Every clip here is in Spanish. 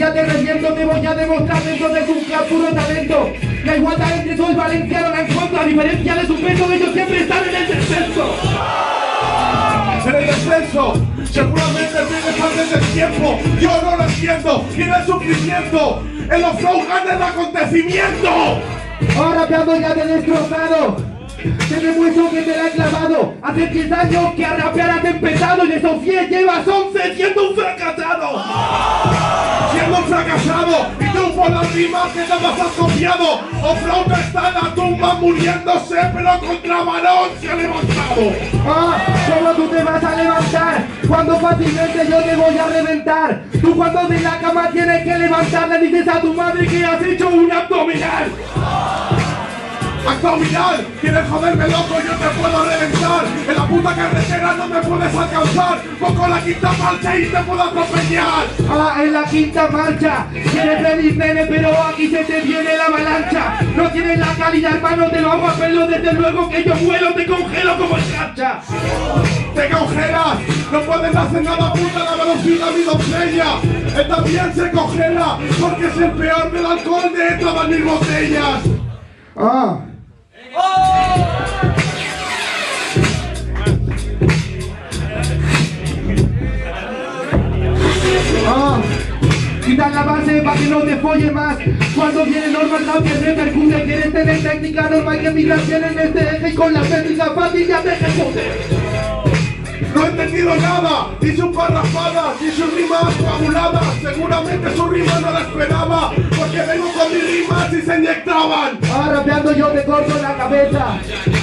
Fíjate recién donde voy a demostrar dentro de tu puro talento. La igualdad entre todo el valenciano la encuentro, a diferencia de sus metros, ellos siempre están en el descenso. En el descenso, seguramente viene tarde del tiempo. Yo no lo entiendo, tiene el sufrimiento. El offroad gana el acontecimiento. Ahora te ando ya de destrozado. Tiene mucho que te la he clavado. Hace 10 años que a rapear has empezado. Y de esos 10 llevas 11 siendo un fracasado. Siendo un fracasado. Y tú por las rimas que nada más has copiado. Offroad está en la tumba muriéndose, pero contra Barón se ha levantado. Ah, solo tú te vas a levantar cuando fácilmente yo te voy a reventar. Tú cuando de la cama tienes que levantar, le dices a tu madre que has hecho un abdominal. Abdominal, quieres joderme loco, yo te puedo reventar. En la puta carretera no me puedes alcanzar. Voy con la quinta marcha y te puedo atropellar. Ah, en la quinta marcha, quieres pedir nene, pero aquí se te viene la avalancha. No tienes la calidad, hermano, te lo hago a pelo. Desde luego que yo vuelo, te congelo como escarcha. Te congelas, no puedes hacer nada, puta, la velocidad mi doncella. Él también se congela, porque es el peor del alcohol de todas mis botellas. Ah. ¡Oh! Ah, quitar la base para que no te folle más. Cuando viene normal también repercute. Quieres tener técnica normal que migración en este eje y con la técnica fácil ya te ejecuté. No he entendido nada, ni sus parrafadas, ni sus rimas coaguladas. Seguramente sus rimas no la esperaba, porque vengo con mis rimas y se inyectaban. Ah, rapeando yo te corto la cabeza.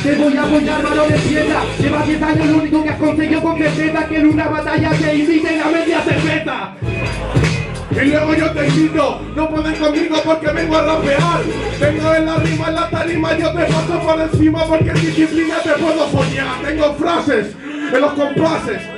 Te voy a apoyar, mano de piedra. Lleva 10 años, lo único que has conseguido con peseta, que en una batalla te invite y la media se peta. Y luego yo te invito, no puedes conmigo porque vengo a rapear. Vengo en la rima, en la tarima, yo te paso por encima porque en disciplina te puedo follar. Tengo frases en los compases